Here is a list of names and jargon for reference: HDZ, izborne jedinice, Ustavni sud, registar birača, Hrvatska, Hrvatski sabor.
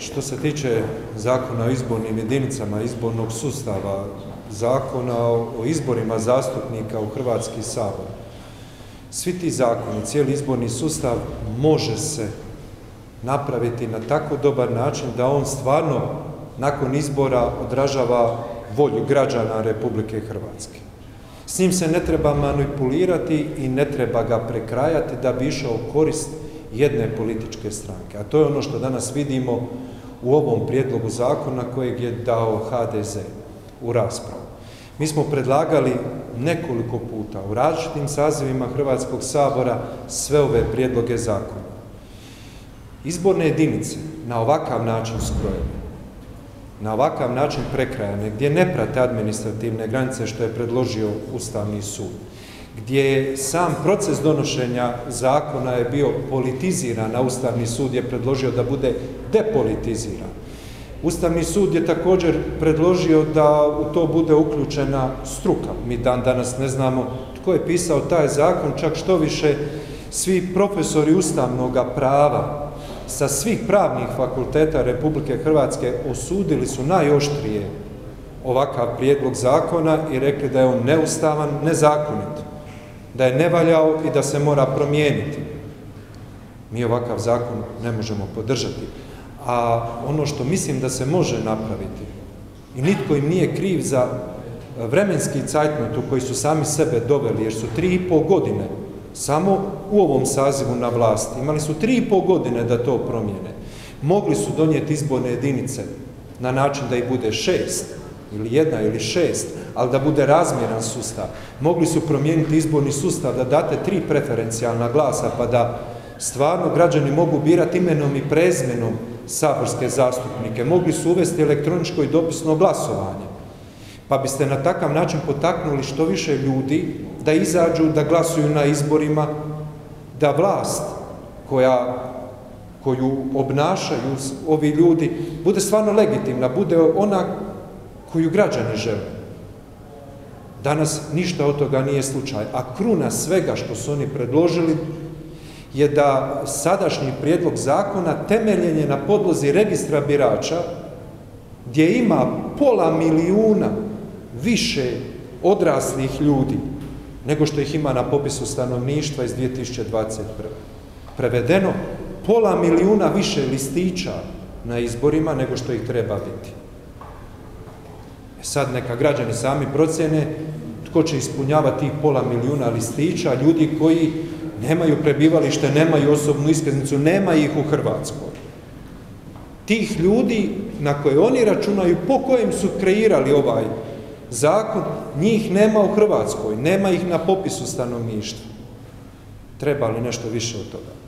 Što se tiče zakona o izbornim jedinicama, izbornog sustava, zakona o izborima zastupnika u Hrvatski sabor, svi ti zakoni, cijeli izborni sustav može se napraviti na tako dobar način da on stvarno nakon izbora odražava volju građana Republike Hrvatske. S njim se ne treba manipulirati i ne treba ga prekrajati da bi išao u korist jedne političke stranke. A to je ono što danas vidimo u ovom prijedlogu zakona kojeg je dao HDZ u raspravu. Mi smo predlagali nekoliko puta u različitim sazivima Hrvatskog sabora sve ove prijedloge zakona. Izborne jedinice na ovakav način skrojene, na ovakav način prekrajane, gdje ne prate administrativne granice što je predložio Ustavni sud, gdje je sam proces donošenja zakona je bio politiziran, a Ustavni sud je predložio da bude depolitiziran. Ustavni sud je također predložio da u to bude uključena struka. Mi danas ne znamo tko je pisao taj zakon, čak što više svi profesori ustavnog prava sa svih pravnih fakulteta Republike Hrvatske osudili su najoštrije ovakav prijedlog zakona i rekli da je on neustavan, nezakonit, da je nevaljao i da se mora promijeniti. Mi ovakav zakon ne možemo podržati. A ono što mislim da se može napraviti, i nitko im nije kriv za vremenski cajtnot u koji su sami sebe doveli, jer su 3,5 godine samo u ovom sazivu na vlasti. Imali su 3,5 godine da to promijene. Mogli su donijeti izborne jedinice na način da ih bude 6 ili 1 ili 6, ali da bude razmjeran sustav. Mogli su promijeniti izborni sustav da date 3 preferencijalna glasa pa da stvarno građani mogu birati imenom i prezmenom saborske zastupnike. Mogli su uvesti elektroničko i dopisno glasovanje. Pa biste na takav način potaknuli što više ljudi da izađu, da glasuju na izborima, da vlast koju obnašaju ovi ljudi bude stvarno legitimna, bude ona koju građani žele. Danas ništa od toga nije slučaj. A kruna svega što su oni predložili je da sadašnji prijedlog zakona temeljen je na podlozi registra birača gdje ima 500 000 više odraslih ljudi nego što ih ima na popisu stanovništva iz 2021. Prevedeno, 500 000 više listića na izborima nego što ih treba biti. Sad neka građani sami procjene tko će ispunjavati tih 500 000 listića, ljudi koji nemaju prebivalište, nemaju osobnu iskaznicu, nema ih u Hrvatskoj. Tih ljudi na koje oni računaju, po kojem su kreirali ovaj zakon, njih nema u Hrvatskoj, nema ih na popisu stanovništva. Treba li nešto više od toga?